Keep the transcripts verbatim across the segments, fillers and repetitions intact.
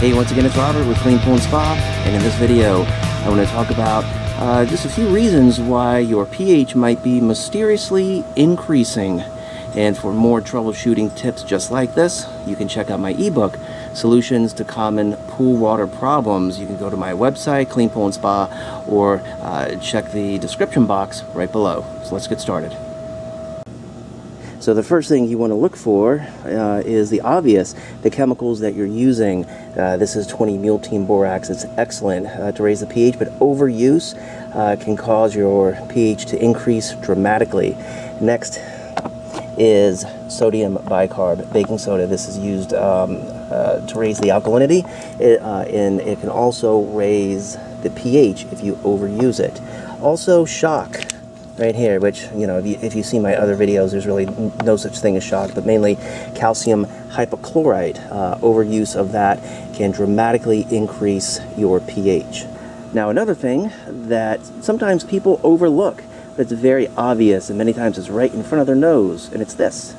Hey, once again, it's Robert with Clean Pool and Spa, and in this video, I want to talk about uh, just a few reasons why your pH might be mysteriously increasing. And for more troubleshooting tips just like this, you can check out my ebook, Solutions to Common Pool Water Problems. You can go to my website, Clean Pool and Spa, or uh, check the description box right below. So let's get started. So the first thing you want to look for uh, is the obvious, the chemicals that you're using. Uh, this is twenty Mule Team Borax. It's excellent uh, to raise the pH, but overuse uh, can cause your pH to increase dramatically. Next is sodium bicarb, baking soda. This is used um, uh, to raise the alkalinity, it, uh, and it can also raise the pH if you overuse it. Also, shock. Right here, which, you know, if you, if you see my other videos, there's really no such thing as shock, but mainly calcium hypochlorite. Uh, overuse of that can dramatically increase your pH. Now, another thing that sometimes people overlook, that's very obvious, and many times it's right in front of their nose, and it's this.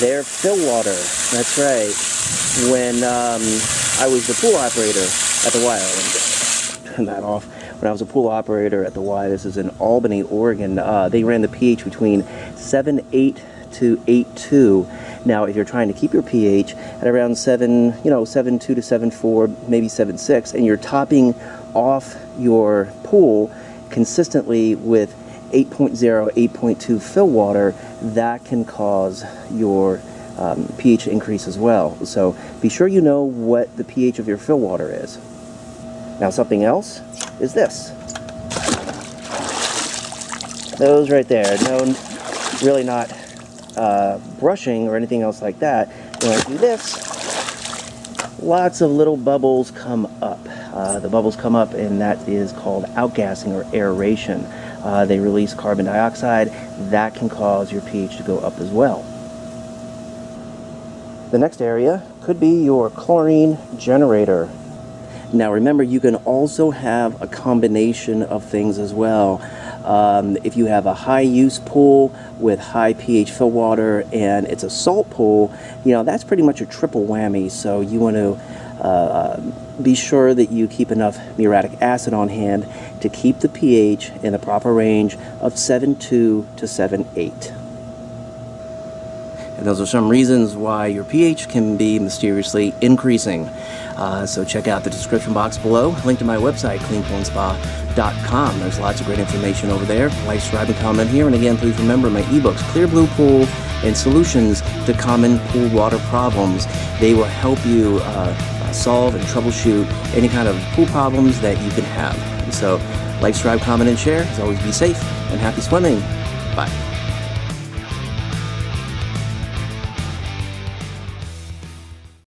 Their fill water. That's right. When um, I was the pool operator at the Y, I'm gonna turn that off. When I was a pool operator at the Y, this is in Albany, Oregon, uh, they ran the pH between seven point eight to eight point two. Now, if you're trying to keep your pH at around seven, you know, seven point two to seven point four, maybe seven point six, and you're topping off your pool consistently with eight point zero, eight point two fill water, that can cause your um, pH to increase as well. So be sure you know what the pH of your fill water is. Now, something else is this. Those right there. No, really not uh, brushing or anything else like that. When I do this, lots of little bubbles come up. Uh, the bubbles come up, and that is called outgassing or aeration. Uh, they release carbon dioxide. That can cause your pH to go up as well. The next area could be your chlorine generator. Now, remember, you can also have a combination of things as well. Um, if you have a high use pool with high pH fill water and it's a salt pool, you know, that's pretty much a triple whammy. So you want to uh, be sure that you keep enough muriatic acid on hand to keep the pH in the proper range of seven point two to seven point eight. And those are some reasons why your pH can be mysteriously increasing. Uh, so check out the description box below. Link to my website, clean pool and spa dot com. There's lots of great information over there. Like, subscribe, and comment here. And again, please remember my ebooks, Clear Blue Pool and Solutions to Common Pool Water Problems. They will help you uh, solve and troubleshoot any kind of pool problems that you can have. So like, subscribe, comment, and share. As always, be safe and happy swimming. Bye.